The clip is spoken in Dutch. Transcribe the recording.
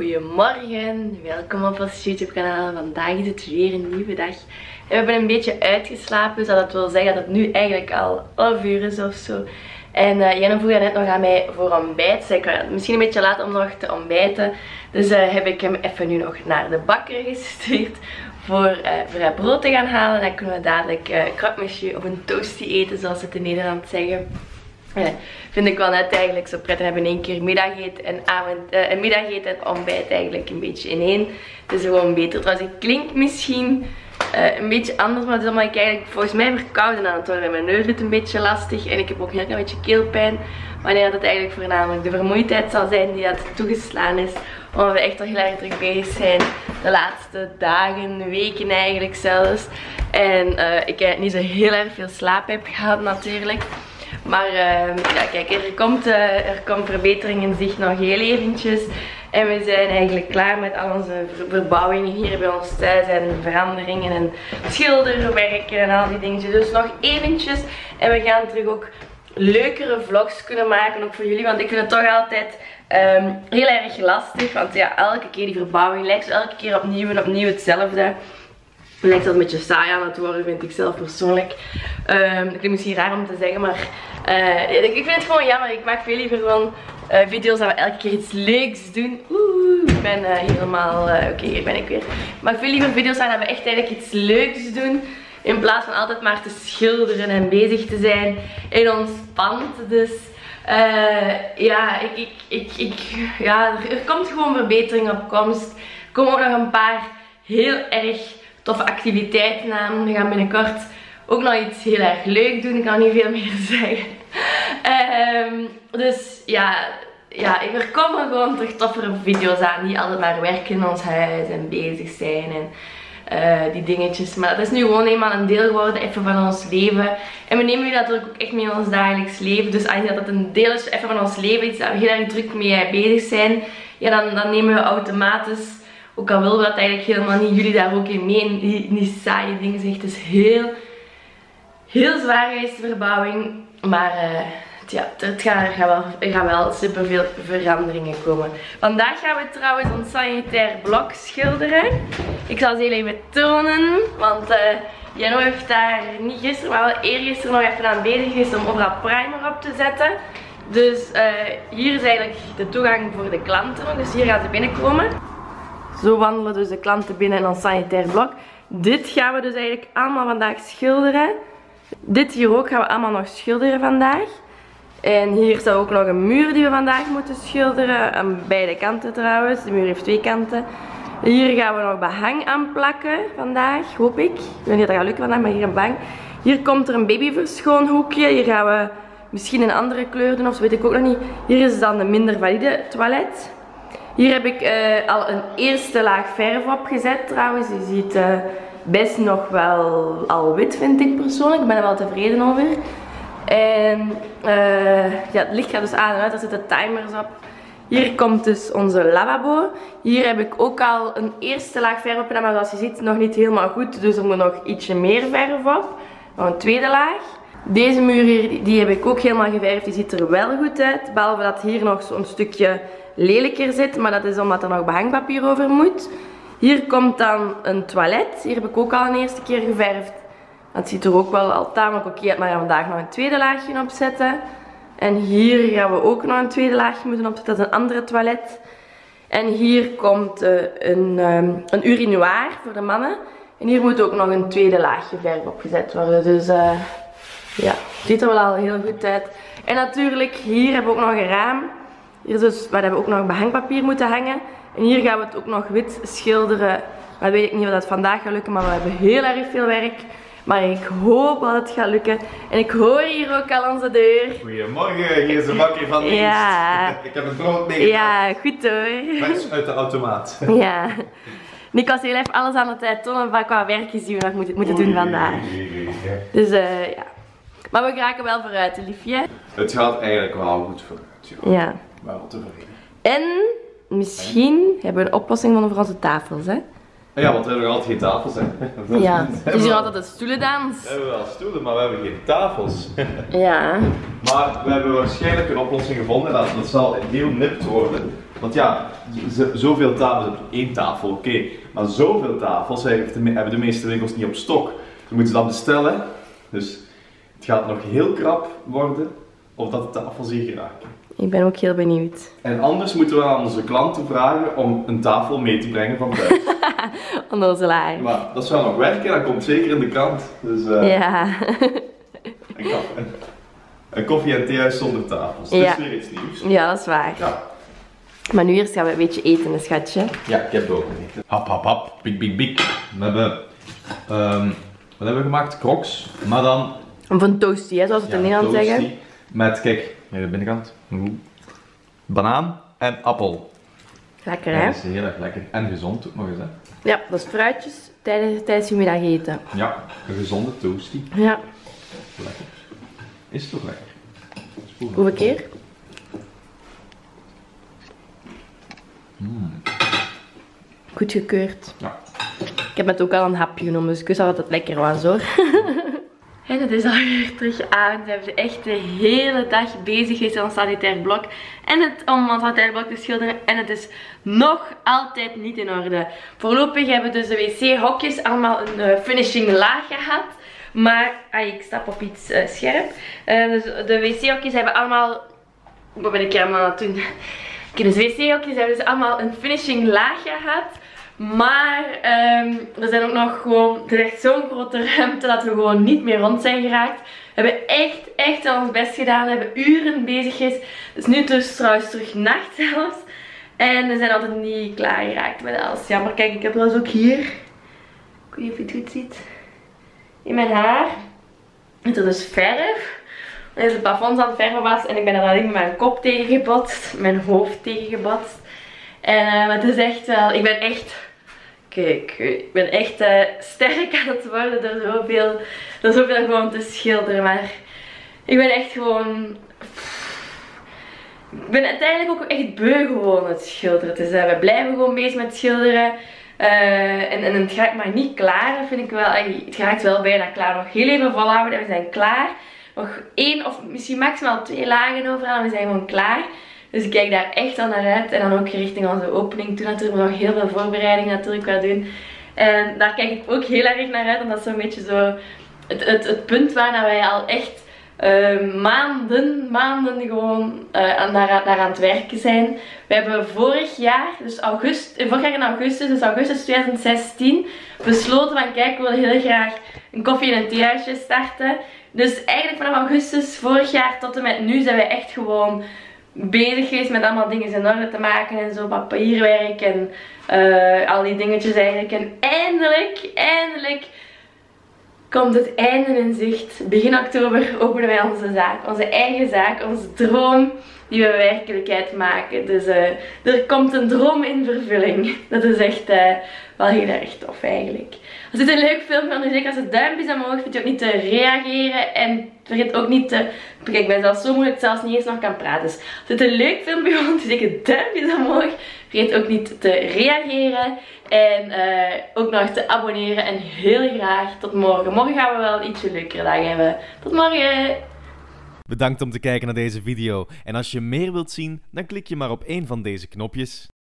Goedemorgen, welkom op ons YouTube kanaal. Vandaag is het weer een nieuwe dag. En we hebben een beetje uitgeslapen, dus dat wil zeggen dat het nu eigenlijk al 11 uur is of zo. En Jenno vroeg net nog aan mij voor ontbijt. Dus ik was misschien een beetje laat om nog te ontbijten. Dus heb ik hem even nu nog naar de bakker gestuurd voor haar brood te gaan halen. Dan kunnen we dadelijk croque monsieur of een toastie eten, zoals ze het in Nederland zeggen. Vind ik wel net eigenlijk zo prettig. We hebben in één keer middageten en middageten en ontbijt eigenlijk een beetje in één. Het is gewoon beter. Trouwens, het klinkt misschien een beetje anders, maar het is allemaal ik eigenlijk volgens mij verkouden aan het worden. Mijn neus doet een beetje lastig en ik heb ook heel een beetje keelpijn. Wanneer dat eigenlijk voornamelijk de vermoeidheid zal zijn die dat toegeslaan is. Omdat we echt al heel erg druk bezig zijn de laatste dagen, weken eigenlijk zelfs. En ik niet zo heel erg veel slaap heb gehad natuurlijk. Maar ja, kijk, er komt verbetering in zicht nog heel eventjes. En we zijn eigenlijk klaar met al onze verbouwingen hier bij ons thuis. En veranderingen en schilderwerken en al die dingetjes. Dus nog eventjes. En we gaan terug ook leukere vlogs kunnen maken. Ook voor jullie. Want ik vind het toch altijd heel erg lastig. Want ja, elke keer die verbouwing lijkt elke keer opnieuw en opnieuw hetzelfde. Het lijkt dat een beetje saai aan het worden, vind ik zelf persoonlijk. Dat klinkt misschien raar om te zeggen, maar ik vind het gewoon jammer. Ik maak veel liever gewoon video's waar we elke keer iets leuks doen. Oeh, ik ben helemaal... Oké, hier ben ik weer. Ik maak veel liever video's waar we echt eigenlijk iets leuks doen. In plaats van altijd maar te schilderen en bezig te zijn in ons pand. Dus ja, ja, er komt gewoon verbetering op komst. Er komen ook nog een paar heel erg... toffe activiteiten aan. We gaan binnenkort ook nog iets heel erg leuk doen. Ik kan niet veel meer zeggen. Dus ja, er komen gewoon toch toffere video's aan. Die altijd maar werken in ons huis en bezig zijn en die dingetjes. Maar dat is nu gewoon eenmaal een deel geworden even van ons leven. En we nemen nu dat ook echt mee in ons dagelijks leven. Dus aangezien dat een deel is even van ons leven, iets waar we heel erg druk mee bezig zijn, ja, dan nemen we automatisch... Ook al willen we dat eigenlijk helemaal niet, jullie daar ook in mee. Die saaie dingen zegt. Het is heel zwaar geweest, de verbouwing. Maar ja, er gaan wel superveel veranderingen komen. Vandaag gaan we trouwens ons sanitair blok schilderen. Ik zal ze heel even tonen. Want Jenno heeft daar niet gisteren, maar wel eergisteren nog even aan bezig geweest om overal primer op te zetten. Dus hier is eigenlijk de toegang voor de klanten. Dus hier gaan ze binnenkomen. Zo wandelen dus de klanten binnen in ons sanitair blok. Dit gaan we dus eigenlijk allemaal vandaag schilderen. Dit hier ook gaan we allemaal nog schilderen vandaag. En hier staat ook nog een muur die we vandaag moeten schilderen. Aan beide kanten trouwens. De muur heeft 2 kanten. Hier gaan we nog behang aan plakken vandaag, hoop ik. Ik weet niet of dat gaat lukken vandaag, maar hier een behang. Hier komt er een babyverschoonhoekje. Hier gaan we misschien een andere kleur doen, of zo weet ik ook nog niet. Hier is dan de minder valide toilet. Hier heb ik al een eerste laag verf op gezet trouwens. Je ziet best nog wel al wit, vind ik persoonlijk. Ik ben er wel tevreden over. En ja, het licht gaat dus aan en uit, er zitten timers op. Hier komt dus onze lavabo. Hier heb ik ook al een eerste laag verf op gedaan, maar zoals je ziet nog niet helemaal goed. Dus er moet nog ietsje meer verf op. Nog een tweede laag. Deze muur hier, die heb ik ook helemaal geverfd. Die ziet er wel goed uit. Behalve dat hier nog zo'n stukje lelijker zit. Maar dat is omdat er nog behangpapier over moet. Hier komt dan een toilet. Hier heb ik ook al een eerste keer geverfd. Dat ziet er ook wel al tamelijk oké uit. Maar we gaan vandaag nog een tweede laagje opzetten. En hier gaan we ook nog een tweede laagje moeten opzetten. Dat is een andere toilet. En hier komt een urinoir voor de mannen. En hier moet ook nog een tweede laagje verf opgezet worden. Dus... ja, het ziet er wel al heel goed uit. En natuurlijk, hier hebben we ook nog een raam. Hier is dus, waar we ook nog behangpapier moeten hangen. En hier gaan we het ook nog wit schilderen. Maar weet ik niet of dat vandaag gaat lukken, maar we hebben heel erg veel werk. Maar ik hoop dat het gaat lukken. En ik hoor hier ook al onze deur. Goedemorgen, hier is de bakker van dienst. Ja. Ik heb het brood meegemaakt. Ja, goed hoor. Vers uit de automaat. Ja. Ik was heel even alles aan de tijd tonen van qua werkjes die we nog moeten doen vandaag. Dus ja. Maar we geraken wel vooruit, liefje. Het gaat eigenlijk wel goed vooruit. Ja. Ja. Wel tevreden. En misschien hebben we een oplossing voor onze tafels, hè? Ja, want we hebben nog altijd geen tafels, hè. Ja, het is hier altijd een stoelendans. We hebben wel stoelen, maar we hebben geen tafels. Ja. Maar we hebben waarschijnlijk een oplossing gevonden, en dat zal heel nipt worden. Want ja, zoveel tafels op één tafel, oké. Maar zoveel tafels hebben de meeste winkels niet op stok. Dan moeten ze dat bestellen. Dus het gaat nog heel krap worden of dat de tafels hier geraken. Ik ben ook heel benieuwd. En anders moeten we aan onze klanten vragen om een tafel mee te brengen van thuis. Onnozelaar. Maar dat is wel nog werken, dat komt zeker in de krant. Dus, ja. Een koffie en theehuis zonder tafels. Ja. Dat is weer iets nieuws. Ja, dat is waar. Ja. Maar nu eerst gaan we een beetje eten, schatje. Ja, ik heb het ook gegeten. Hap, hap, hap. Bik, bik, bik. We hebben... wat hebben we gemaakt? Crocs. Maar dan... Of een toastie, hè, zoals we het in Nederland zeggen. Met, kijk, naar de binnenkant. Banaan en appel. Lekker, hè? Dat is heel erg lekker. En gezond ook nog eens, hè? Ja, dat is fruitjes tijdens je middag eten. Ja, een gezonde toastie. Ja. Lekker. Is het toch lekker? Hoeveel keer? Goed gekeurd. Ja. Ik heb net ook al een hapje genomen, dus ik wist al dat het lekker was, hoor. En het is alweer terug avond. We hebben echt de hele dag bezig geweest aan ons sanitair blok. Om ons sanitair blok te schilderen. En het is nog altijd niet in orde. Voorlopig hebben dus de wc-hokjes allemaal een finishing laag gehad. Maar, ik stap op iets scherp. Dus de wc-hokjes hebben allemaal... Wat ben ik allemaal aan het doen? Dus de wc-hokjes hebben dus allemaal een finishing laag gehad. Maar er zijn ook nog gewoon, er is echt zo'n grote ruimte dat we gewoon niet meer rond zijn geraakt. We hebben echt al ons best gedaan. We hebben uren bezig geweest. Dus nu dus trouwens terug nacht zelfs. En we zijn altijd niet klaar geraakt met alles. Jammer, kijk, ik heb trouwens ook hier. Ik weet niet of je het goed ziet. In mijn haar. Het is dus verf. Er is het plafond aan het verven was. En ik ben er alleen met mijn kop tegen gebotst. Mijn hoofd tegen gebotst. En het is echt wel... Ik ben echt... Kijk, ik ben echt sterk aan het worden door zoveel gewoon te schilderen. Maar ik ben echt gewoon... Ik ben uiteindelijk ook echt beu gewoon het schilderen. Dus we blijven gewoon bezig met schilderen. En het raakt maar niet klaar, dat vind ik wel. Het raakt wel bijna klaar. Nog heel even volhouden en we zijn klaar. Nog 1 of misschien maximaal 2 lagen overal en we zijn gewoon klaar. Dus ik kijk daar echt al naar uit. En dan ook richting onze opening. Toen natuurlijk nog heel veel voorbereiding natuurlijk qua doen. En daar kijk ik ook heel erg naar uit. En dat is zo'n beetje zo het punt waar wij al echt maanden gewoon naar aan het werken zijn. We hebben vorig jaar, dus augustus 2016, besloten van kijk, we willen heel graag een koffie en een theehuisje starten. Dus eigenlijk vanaf augustus vorig jaar tot en met nu zijn wij echt gewoon... bezig geweest met allemaal dingen in orde te maken en zo, papierwerk en al die dingetjes eigenlijk. En eindelijk komt het einde in zicht. Begin oktober openen wij onze zaak, onze eigen zaak, onze droom die we werkelijkheid maken. Dus er komt een droom in vervulling. Dat is echt wel heel erg tof eigenlijk. Als dit een leuk filmpje vond, zeker als het duimpjes omhoog, vind je ook niet te reageren en vergeet ook niet te... Kijk, ik ben zelfs zo moeilijk zelfs niet eens nog kan praten. Dus als dit een leuk filmpje vond, zeker duimpjes omhoog. Vergeet ook niet te reageren en ook nog te abonneren. En heel graag tot morgen. Morgen gaan we wel een ietsje leukere dag hebben. Tot morgen! Bedankt om te kijken naar deze video. En als je meer wilt zien, dan klik je maar op één van deze knopjes.